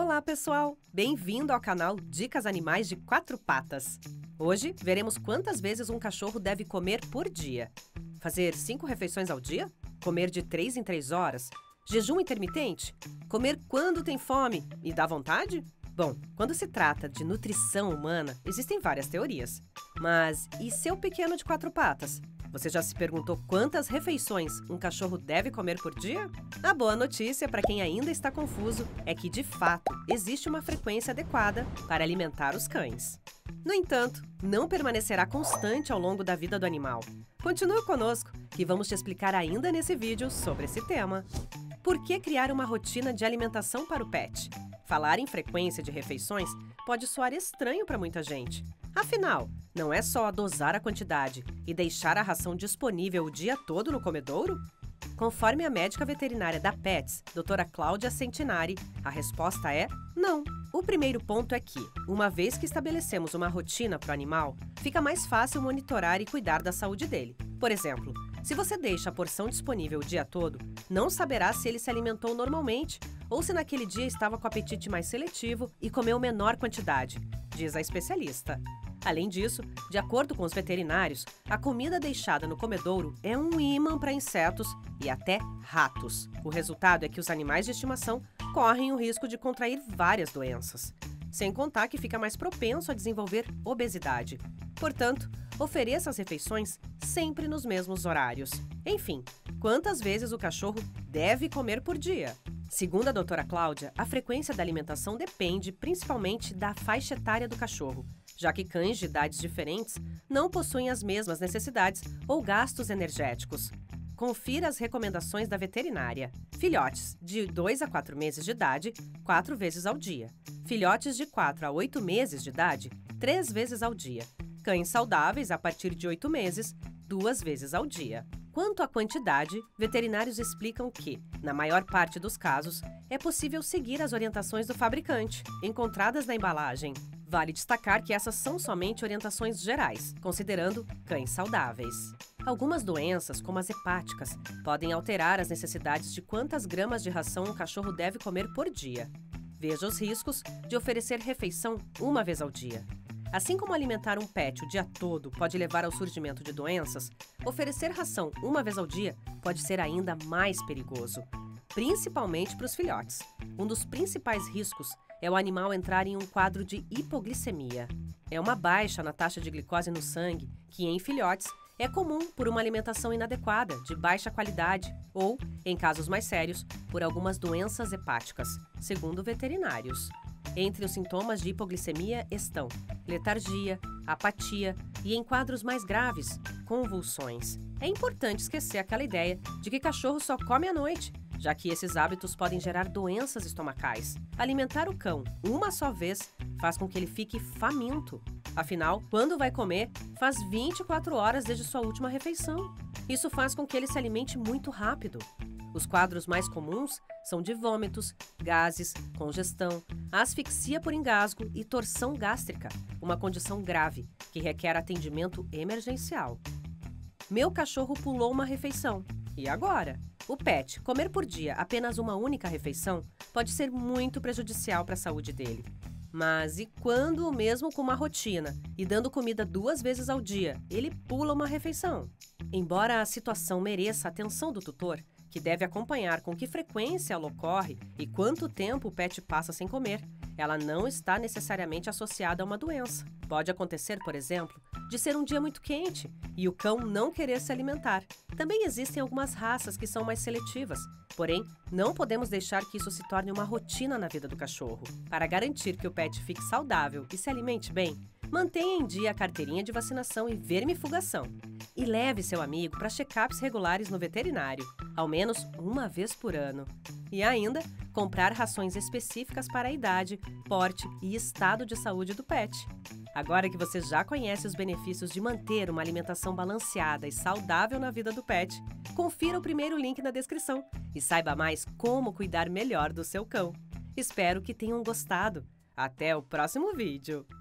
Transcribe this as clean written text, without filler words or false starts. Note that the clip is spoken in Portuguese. Olá, pessoal! Bem-vindo ao canal Dicas Animais de Quatro Patas. Hoje, veremos quantas vezes um cachorro deve comer por dia. Fazer 5 refeições ao dia? Comer de 3 em 3 horas? Jejum intermitente? Comer quando tem fome e dá vontade? Bom, quando se trata de nutrição humana, existem várias teorias. Mas e seu pequeno de 4 patas? Você já se perguntou quantas refeições um cachorro deve comer por dia? A boa notícia para quem ainda está confuso é que, de fato, existe uma frequência adequada para alimentar os cães. No entanto, não permanecerá constante ao longo da vida do animal. Continue conosco, que vamos te explicar ainda nesse vídeo sobre esse tema. Por que criar uma rotina de alimentação para o pet? Falar em frequência de refeições pode soar estranho para muita gente. Afinal, não é só dosar a quantidade e deixar a ração disponível o dia todo no comedouro? Conforme a médica veterinária da PETS, doutora Cláudia Centinari, a resposta é não. O primeiro ponto é que, uma vez que estabelecemos uma rotina para o animal, fica mais fácil monitorar e cuidar da saúde dele. Por exemplo, se você deixa a porção disponível o dia todo, não saberá se ele se alimentou normalmente ou se naquele dia estava com apetite mais seletivo e comeu menor quantidade, diz a especialista. Além disso, de acordo com os veterinários, a comida deixada no comedouro é um imã para insetos e até ratos. O resultado é que os animais de estimação correm o risco de contrair várias doenças, sem contar que fica mais propenso a desenvolver obesidade. Portanto, ofereça as refeições sempre nos mesmos horários. Enfim, quantas vezes o cachorro deve comer por dia? Segundo a doutora Cláudia, a frequência da alimentação depende principalmente da faixa etária do cachorro, já que cães de idades diferentes não possuem as mesmas necessidades ou gastos energéticos. Confira as recomendações da veterinária. Filhotes de 2 a 4 meses de idade, 4 vezes ao dia. Filhotes de 4 a 8 meses de idade, 3 vezes ao dia. Cães saudáveis a partir de 8 meses, 2 vezes ao dia. Quanto à quantidade, veterinários explicam que, na maior parte dos casos, é possível seguir as orientações do fabricante, encontradas na embalagem. Vale destacar que essas são somente orientações gerais, considerando cães saudáveis. Algumas doenças, como as hepáticas, podem alterar as necessidades de quantas gramas de ração um cachorro deve comer por dia. Veja os riscos de oferecer refeição uma vez ao dia. Assim como alimentar um pet o dia todo pode levar ao surgimento de doenças, oferecer ração uma vez ao dia pode ser ainda mais perigoso, principalmente para os filhotes. Um dos principais riscos é o animal entrar em um quadro de hipoglicemia. É uma baixa na taxa de glicose no sangue que, em filhotes, é comum por uma alimentação inadequada, de baixa qualidade ou, em casos mais sérios, por algumas doenças hepáticas, segundo veterinários. Entre os sintomas de hipoglicemia estão letargia, apatia e, em quadros mais graves, convulsões. É importante esquecer aquela ideia de que cachorro só come à noite, já que esses hábitos podem gerar doenças estomacais. Alimentar o cão uma só vez faz com que ele fique faminto. Afinal, quando vai comer, faz 24 horas desde sua última refeição. Isso faz com que ele se alimente muito rápido. Os quadros mais comuns são de vômitos, gases, congestão, asfixia por engasgo e torção gástrica, uma condição grave que requer atendimento emergencial. Meu cachorro pulou uma refeição. E agora? O pet comer por dia apenas uma única refeição pode ser muito prejudicial para a saúde dele. Mas e quando, mesmo com uma rotina e dando comida 2 vezes ao dia, ele pula uma refeição? Embora a situação mereça a atenção do tutor, que deve acompanhar com que frequência ela ocorre e quanto tempo o pet passa sem comer, ela não está necessariamente associada a uma doença. Pode acontecer, por exemplo, de ser um dia muito quente e o cão não querer se alimentar. Também existem algumas raças que são mais seletivas, porém, não podemos deixar que isso se torne uma rotina na vida do cachorro. Para garantir que o pet fique saudável e se alimente bem, mantenha em dia a carteirinha de vacinação e vermifugação. E leve seu amigo para check-ups regulares no veterinário, ao menos uma vez por ano. E ainda, comprar rações específicas para a idade, porte e estado de saúde do pet. Agora que você já conhece os benefícios de manter uma alimentação balanceada e saudável na vida do pet, confira o primeiro link na descrição e saiba mais como cuidar melhor do seu cão. Espero que tenham gostado. Até o próximo vídeo!